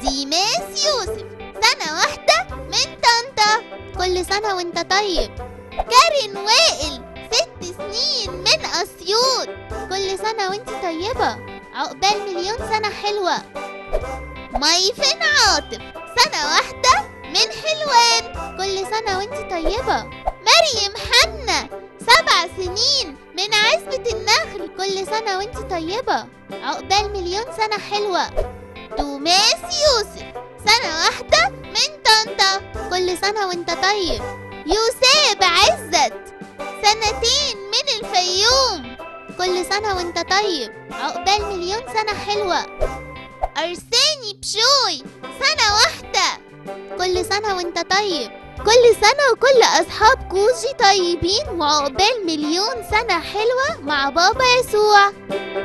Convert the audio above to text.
ديماس يوسف سنة واحدة من طنطا. كل سنة وانت طيب. كارين وائل 6 سنين من أسيوط. كل سنة وانت طيبة. عقبال مليون سنة حلوة. مايفن عاطف سنة واحدة من حلوان. كل سنة وانت طيبة. مريم حنا 7 سنين من عزبة النخل. كل سنة وانت طيبة. عقبال مليون سنة حلوة. توماس يوسف سنة واحدة من طنطا. كل سنة وانت طيب. يوساب عزت 2 سنين من الفيوم. كل سنة وانت طيب. عقبال مليون سنة حلوة. أرسيني بشوي سنة واحدة. كل سنة وانت طيب. كل سنة وكل أصحاب كوجى طيبين وعقبال مليون سنة حلوة مع بابا يسوع.